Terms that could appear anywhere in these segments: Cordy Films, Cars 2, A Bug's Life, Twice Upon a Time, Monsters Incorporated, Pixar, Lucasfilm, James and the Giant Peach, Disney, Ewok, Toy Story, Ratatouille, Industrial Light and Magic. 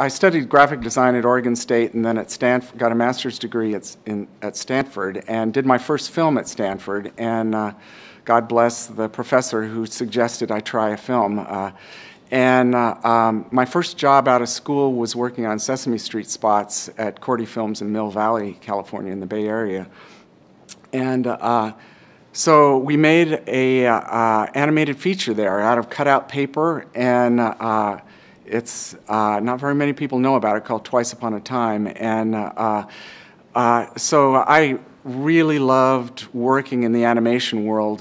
I studied graphic design at Oregon State and then at Stanford, got a master's degree at Stanford, and did my first film at Stanford. And God bless the professor who suggested I try a film. My first job out of school was working on Sesame Street spots at Cordy Films in Mill Valley, California, in the Bay Area. And so we made a animated feature there out of cutout paper, and it's not very many people know about it, called Twice Upon a Time. And so I really loved working in the animation world,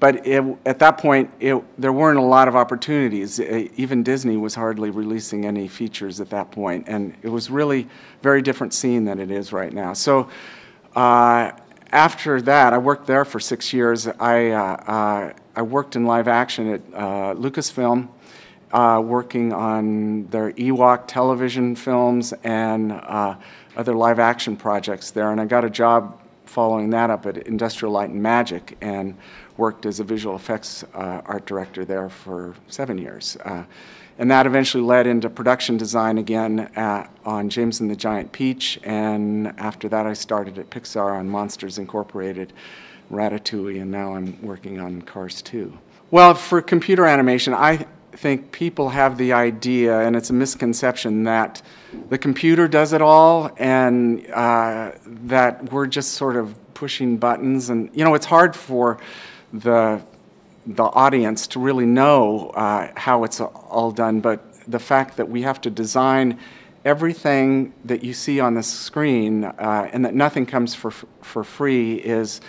but at that point there weren't a lot of opportunities. Even Disney was hardly releasing any features at that point, and it was really a very different scene than it is right now. So after that, I worked there for 6 years. I worked in live action at Lucasfilm, working on their Ewok television films and other live action projects there. And I got a job following that up at Industrial Light and Magic and worked as a visual effects art director there for 7 years. And that eventually led into production design again on James and the Giant Peach. And after that, I started at Pixar on Monsters Incorporated, Ratatouille, and now I'm working on Cars 2. Well, for computer animation, I think people have the idea, and it's a misconception, that the computer does it all and that we're just sort of pushing buttons. And, you know, it's hard for the audience to really know how it's all done, but the fact that we have to design everything that you see on the screen and that nothing comes for free is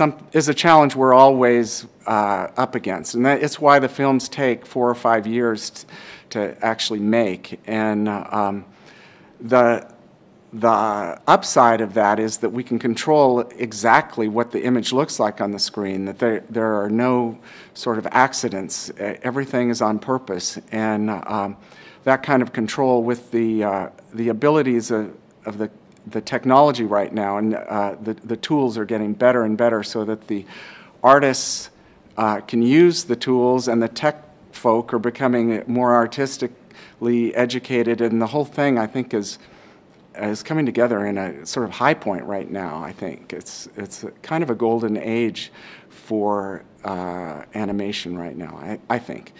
a challenge we're always up against. And it's why the films take 4 or 5 years to actually make. And the upside of that is that we can control exactly what the image looks like on the screen, that there are no sort of accidents. Everything is on purpose. And that kind of control, with the abilities of the technology right now, and the tools are getting better and better, so that the artists can use the tools, and the tech folk are becoming more artistically educated, and the whole thing, I think, is coming together in a sort of high point right now. I think it's kind of a golden age for animation right now, I think.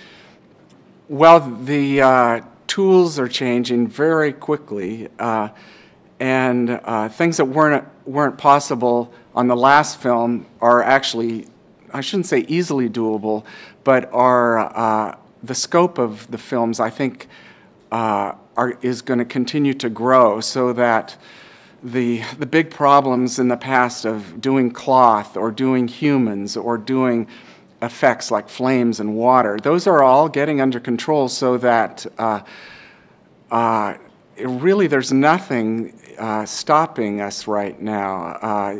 Well, the tools are changing very quickly, and things that weren't possible on the last film are actually, I shouldn't say easily doable, but are the scope of the films, I think, is going to continue to grow, so that the big problems in the past of doing cloth or doing humans or doing effects like flames and water, those are all getting under control, so that really there's nothing stopping us right now.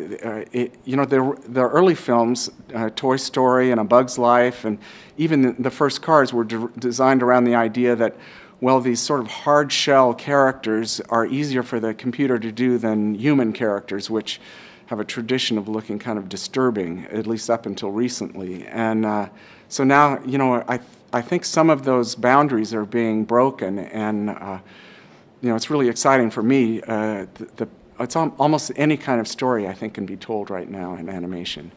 You know, the early films, Toy Story and A Bug's Life, and even the first Cars, were designed around the idea that, well, these sort of hard shell characters are easier for the computer to do than human characters, which have a tradition of looking kind of disturbing, at least up until recently. And so now, you know, I think some of those boundaries are being broken, and you know, it's really exciting for me. It's almost any kind of story, I think, can be told right now in animation.